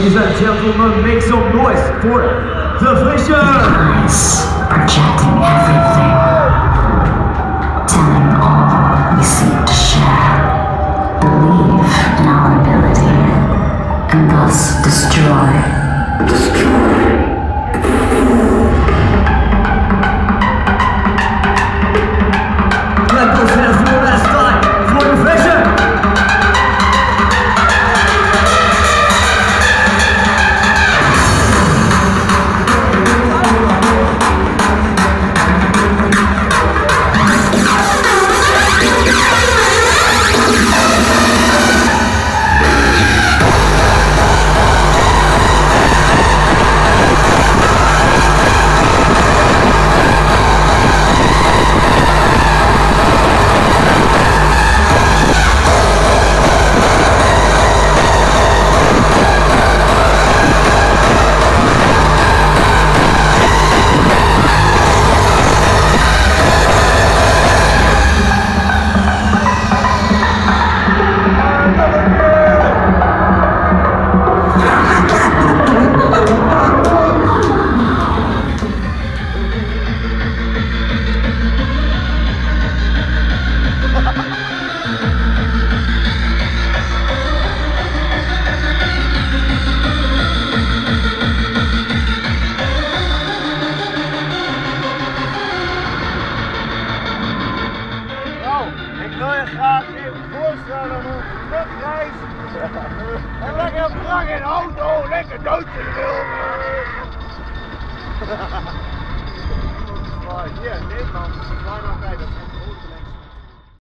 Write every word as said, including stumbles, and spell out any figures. Ladies and gentlemen, make some noise for The Vision! Eyes projecting everything, telling all we seek to share. Believe in our ability, and thus destroy. Destroy. En lekker brak in auto, lekker doodje wil. Ja, nee man, dat is bijna altijd.